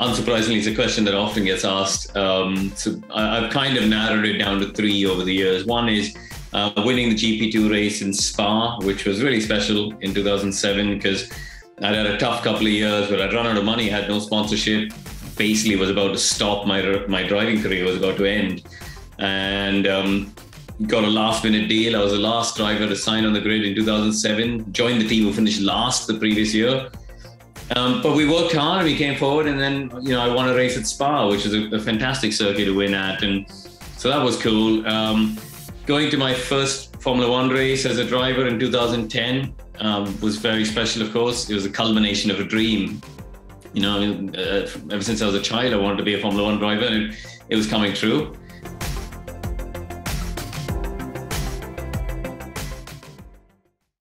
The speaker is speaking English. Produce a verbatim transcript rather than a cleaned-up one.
Unsurprisingly, it's a question that often gets asked. Um, so I, I've kind of narrowed it down to three over the years. One is uh, winning the G P two race in Spa, which was really special in two thousand seven because I'd had a tough couple of years where I'd run out of money, had no sponsorship, basically was about to stop. My, my driving career was about to end. And um, got a last minute deal. I was the last driver to sign on the grid in two thousand seven, joined the team who finished last the previous year. Um, but we worked hard, we came forward, and then, you know, I won a race at Spa, which is a, a fantastic circuit to win at. And so that was cool. Um, going to my first Formula One race as a driver in two thousand ten um, was very special, of course. It was a culmination of a dream. You know, uh, ever since I was a child, I wanted to be a Formula One driver, and it, it was coming true.